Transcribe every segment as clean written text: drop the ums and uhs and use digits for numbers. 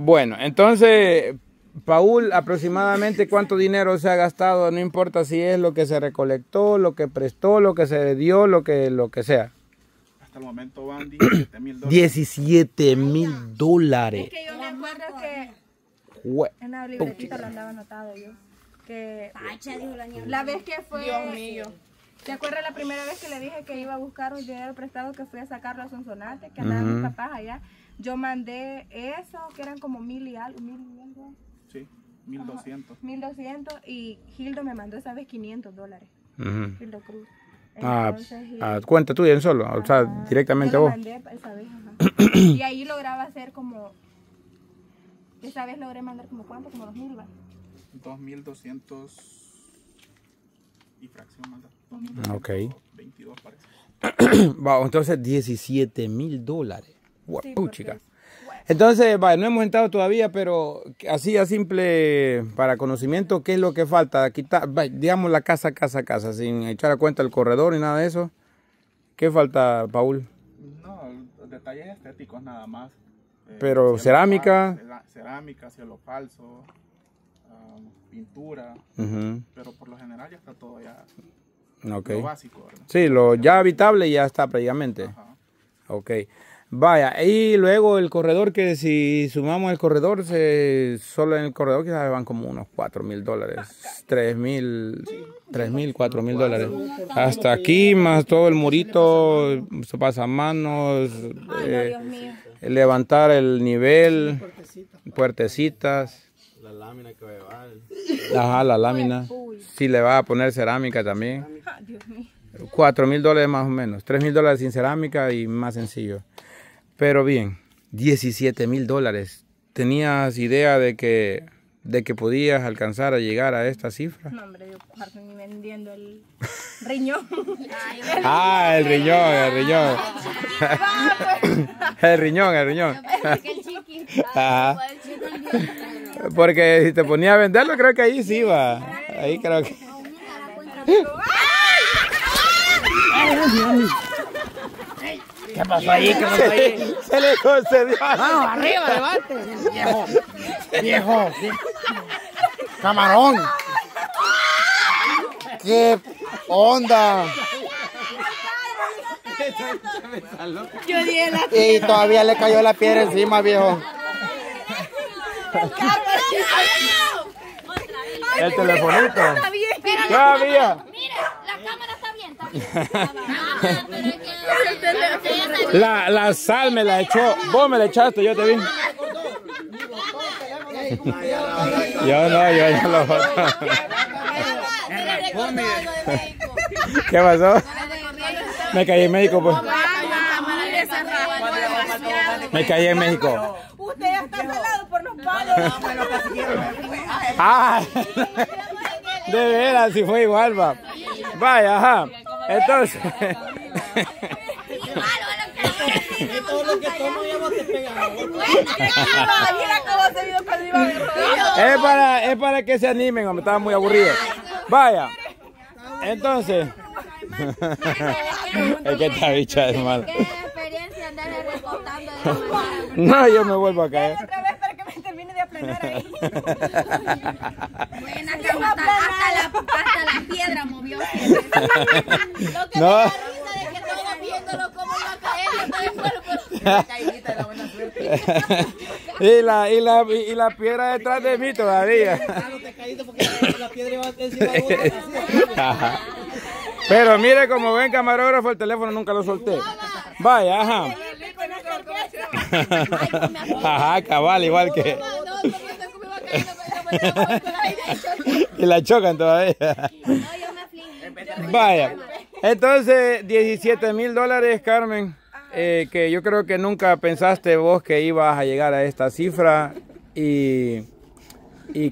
Bueno, entonces, Paul, aproximadamente cuánto dinero se ha gastado, no importa si es lo que se recolectó, lo que prestó, lo que se dio, lo que sea. Hasta el momento van $17,000. $17,000. Es que yo me acuerdo que en la libretita lo andaba anotado yo. Que la vez que fue, Dios mío. ¿Te acuerdas la primera vez que le dije que iba a buscar un dinero prestado que fui a sacarlo a Sonsonate, que andaban mis papás allá? Yo mandé eso, que eran como 1000 y algo, 1000 y algo. Sí, 1200. 1200 y Gildo me mandó esa vez $500. Gildo Cruz. Entonces, cuenta tuya en solo, o sea, directamente a vos. Mandé esa vez, y ahí lograba hacer como, esa vez logré mandar como cuánto, como 2000, ¿va? 2200 y fracción manda. Ok. 22 parece. Wow, entonces $17,000. Guapuchica. Sí, entonces, vale, no hemos entrado todavía, pero así a simple, para conocimiento, ¿qué es lo que falta? Quitar, digamos, la casa, sin echar a cuenta el corredor y nada de eso. ¿Qué falta, Paul? No, detalles estéticos nada más. Pero cerámica. Cerámica, cielo falso, pintura, pero por lo general ya está todo ya. Lo básico, ¿verdad? Sí, lo ya habitable ya está previamente. Ok. Vaya, y luego el corredor, que si sumamos el corredor, solo en el corredor quizás van como unos $4,000, $3,000, $4,000. Hasta aquí, más todo el murito, pasamanos, levantar el nivel, puertecitas. La lámina que va a llevar. Ajá, la lámina. Si le va a poner cerámica también. $4,000 más o menos. $3,000 sin cerámica y más sencillo. Pero bien, $17,000. ¿Tenías idea de que podías alcanzar a llegar a esta cifra? No, hombre, yo parto ni vendiendo el riñón. El riñón. El riñón. Ajá. Porque si te ponía a venderlo, creo que ahí sí iba. Ahí creo que... ¿Qué pasó ahí? ¿Qué pasó ahí? Se le concedió. Vamos, arriba, levante. Viejo. Camarón. ¿Qué onda? Y todavía le cayó la piedra encima, viejo. El telefonito. Todavía. Mira, la cámara está bien. La sal me la echó. Vos me la echaste, yo te vi. Yo no lo boté. ¿Qué pasó? Me caí en México, pues. Me caí en México. Usted ya está salado por los palos. De veras, si fue igual, va. Vaya, ajá. Entonces. Es para que se animen, hombre. Estaba muy aburrido. Vaya. Entonces. Es que esta bicha es mala. No, yo me vuelvo a caer. Otra vez para que me termine de aplanar ahí. Buena, que hasta la piedra movió. Lo que no. Me da risa de que estaba viéndolo cómo iba a caer. Yo la buena suerte. Y la piedra detrás de mí todavía. Pero mire, como ven, camarógrafo, el teléfono nunca lo solté. Vaya, ajá. Ajá, cabal, igual que... Y la chocan todavía. Vaya, entonces $17,000, Carmen, que yo creo que nunca pensaste vos que ibas a llegar a esta cifra, y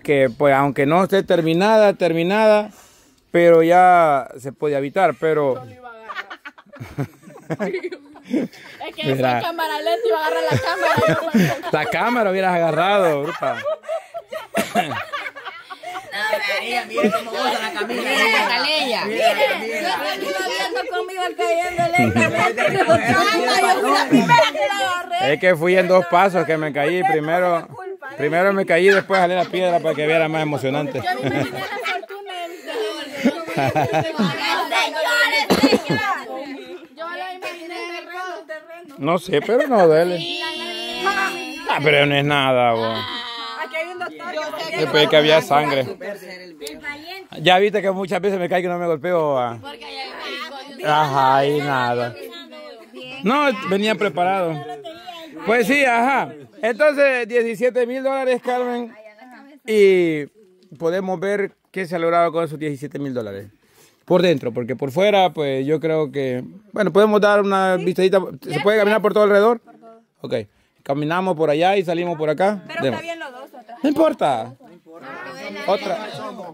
que pues aunque no esté terminada, pero ya se puede habitar, pero... Es que esa cámara lenta iba a agarrar la cámara. La cámara hubieras agarrado, bruta. Mira cómo goza la camisa. Mira, es que fui en dos pasos que me caí primero. Primero me caí, después jalé la piedra para que viera más emocionante. Yo ni me venía a el túnel. Yo la imaginé en el terreno. No sé, pero no duele. Ah, pero no es nada, güey. Aquí hay un doctor. Después que había sangre. Ya viste que muchas veces me caigo y no me golpeo. Ajá, y nada. No, venía preparado. Pues sí, ajá. Entonces, $17,000, Carmen. Y podemos ver qué se ha logrado con esos $17,000. Por dentro, porque por fuera, pues yo creo que... Bueno, podemos dar una vistadita. ¿Se puede caminar por todo alrededor? Por todo. Ok. Caminamos por allá y salimos por acá. Pero está bien los dos. No importa. No importa.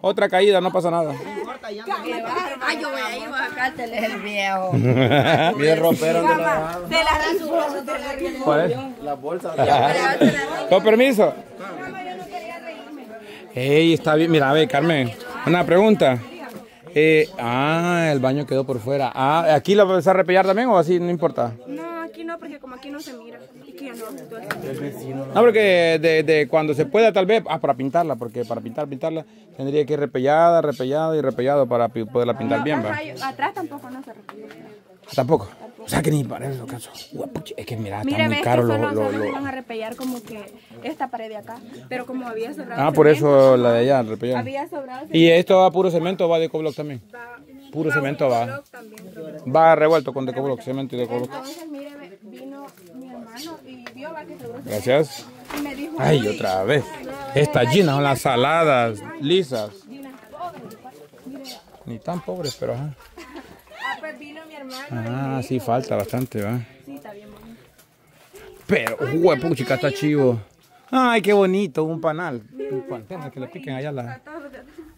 Otra caída, no pasa nada. No importa, ya no. Ay, yo voy a ir a sacártele el viejo. Bien ropero. De las bolsas. Las bolsas. Con permiso. Ey, está bien. Mira, a ver, Carmen, una pregunta. El baño quedó por fuera. Ah, ¿aquí lo vas a repellar también o así? No importa. No, aquí no, porque como aquí no se mira. No, porque de cuando se pueda tal vez, para pintarla, porque para pintarla tendría que ir repellada y repellado para poderla pintar no, bien, ¿verdad? Atrás tampoco no se repelló. ¿Tampoco? O sea que ni para eso caso. Es que mira, está muy caro. Solo van a repellar como que esta pared de acá, pero como había sobrado cemento, por eso la de allá repellaron. Había sobrado cemento. ¿Y esto va puro cemento o va de coblock también? Va, puro cemento va. También, va revuelto con de coblock, cemento y de coblock. Entonces, mire, vino mi hermano y vio va que sobró. Gracias. Y me dijo, ay, otra vez. Estas llenas son las saladas, lisas. Ni tan pobres, pero ajá. Vino mi hermano. Ah, sí, falta bastante, ¿va? Sí, está bien bonito. Pero, puchica, está chivo. Ay, qué bonito, un panal. Un panal, que le piquen allá la...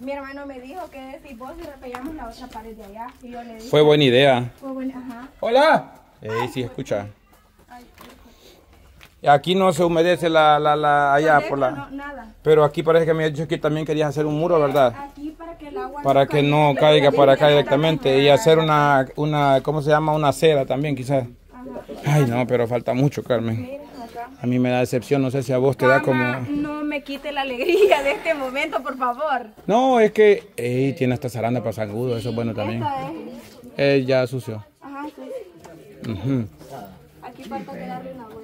Mi hermano me dijo que si vos repellamos la otra pared de allá. Y yo le dije... Fue buena idea. Fue buena, ajá. ¡Hola! Sí, escucha. Aquí no se humedece la allá por la... No, nada. Pero aquí parece que me ha dicho que también querías hacer un muro, ¿verdad? Aquí para que el agua... Para que no caiga para acá directamente y hacer una ¿cómo se llama? Una acera también, quizás. Ay, no, pero falta mucho, Carmen. A mí me da decepción, no sé si a vos te da como... No me quite la alegría de este momento, por favor. No, es que... Ey, tiene hasta zaranda para zangudo, eso es bueno también. Ya sucio. Ajá, sucio. Aquí falta quedarle una buena.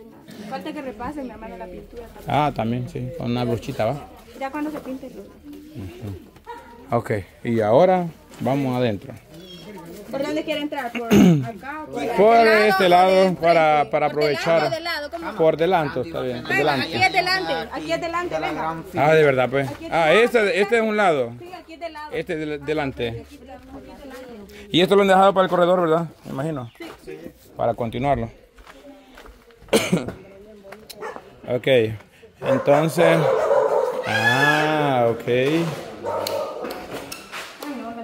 Falta que repasen, mi hermano, la pintura. Ah, también, sí. Con una brochita, ¿va? Ya cuando se pinte. Ok, y ahora vamos adentro. ¿Por dónde quiere entrar? ¿Por acá? Por este lado, para aprovechar. Por delante, está bien. Aquí es delante, venga. Ah, de verdad, pues. Ah, este es un lado. Sí, aquí es delante. Este es delante. Y esto lo han dejado para el corredor, ¿verdad? Me imagino. Sí. Para continuarlo. Ok, entonces, ok,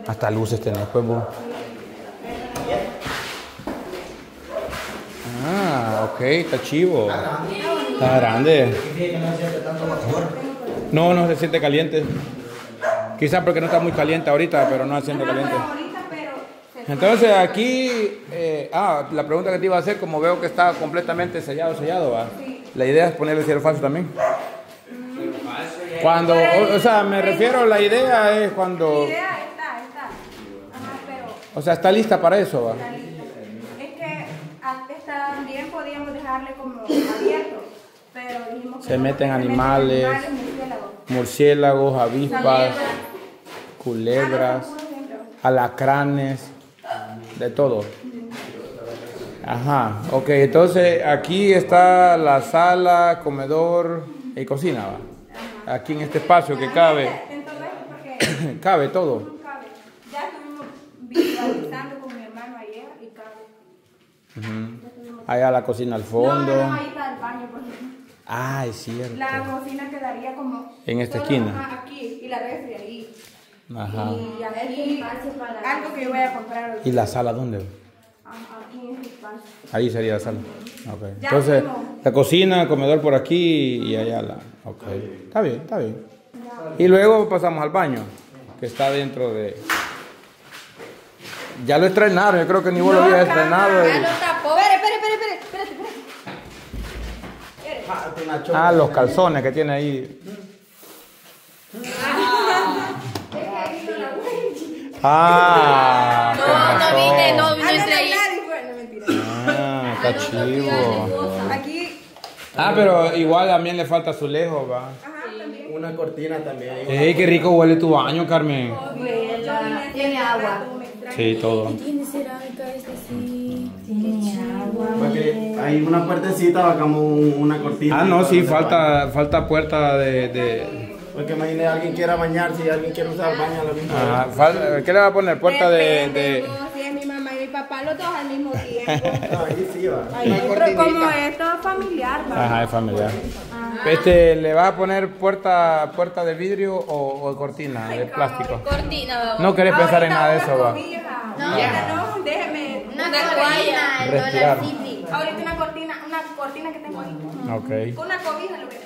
hasta luces tenés, pues vos. Ok, está chivo, está grande. No, no se siente caliente, quizás porque no está muy caliente ahorita, pero no se siente caliente. Entonces aquí, la pregunta que te iba a hacer, como veo que está completamente sellado, ¿va? La idea es ponerle cierre falso también. Cuando, o sea, me refiero, la idea es cuando... La idea está. Ajá, pero... O sea, está lista para eso, ¿va? Está lista. Es que también podíamos dejarle como abierto, pero dijimos que... Se meten animales, murciélagos, avispas, culebras, alacranes, de todo. Ajá, ok, entonces aquí está la sala, comedor y cocina, ¿va? Aquí en este espacio que cabe, cabe todo. Ya estuvimos visualizando con mi hermano ayer y cabe. Allá la cocina al fondo. No, ahí está el baño, por ejemplo. Ah, es cierto. La cocina quedaría como... En esta esquina. Aquí, y la refri ahí. Ajá. Y aquí, algo que yo voy a comprar hoy. ¿Y la sala dónde? Ahí sería la sala. Okay. Entonces, la cocina, el comedor por aquí y allá la... Okay. Está bien. Y luego pasamos al baño, que está dentro de... Ya lo estrenaron, yo creo que ni vos lo habías estrenado. Ya lo tapó. Espere. Ah, los calzones que tiene ahí. Ah, no vine traído. Ah, está chivo. Ah, pero igual también le falta azulejo, va. Una cortina también. ¡Ey, qué rico huele tu baño, Carmen! Tiene agua. Sí, todo. Tiene cerámica, sí. Tiene agua. Porque hay una puertecita, como una cortina. Ah, no, sí, falta puerta de... Porque imagínate, alguien quiera bañarse y alguien quiere usar el baño a la misma vez. ¿Qué le va a poner? Puerta de... Papá, los dos al mismo tiempo. Ahí sí va. Pero como esto es familiar, ¿no? Ajá, es familiar. Ajá. ¿Le vas a poner puerta de vidrio o cortina de plástico? Cortina. No querés pensar en nada de eso, va. No, déjeme. Una toalla, respirar. Ahorita una cortina que tengo ahí. Okay. Una cobija lo que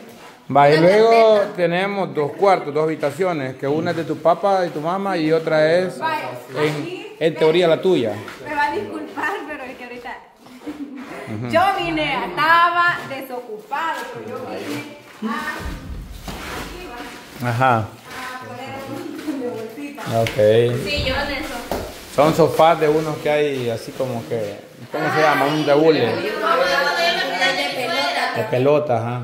va, y luego tenemos dos cuartos, dos habitaciones, que una es de tu papá y tu mamá y otra es, en teoría, la tuya. Me va a disculpar, pero es que ahorita... Yo vine, estaba desocupado, pero yo vine a... Ajá. A poner bolsita. Ok. Sí, yo en eso. Son sofás de unos que hay así como que... ¿Cómo se llama? Un de hule. De pelota, ajá.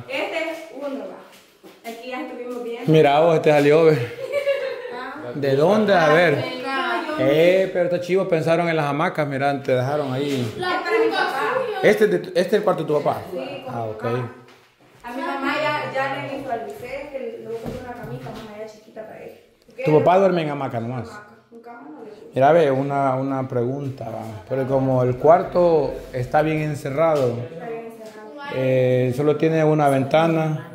Mira vos, este salió, ¿ver? ¿De dónde? A ver. Pero estos chivos pensaron en las hamacas, mira, te dejaron ahí. Este es el cuarto de tu papá. Sí, ah, ok. A mi mamá ya le visualicé que le voy a comprar una camita, una ya chiquita para él. ¿Tu papá duerme en hamaca nomás? Mira, ve, una pregunta, pero como el cuarto está bien encerrado, solo tiene una ventana.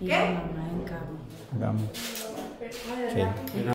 ¿Qué? Vamos. Sí.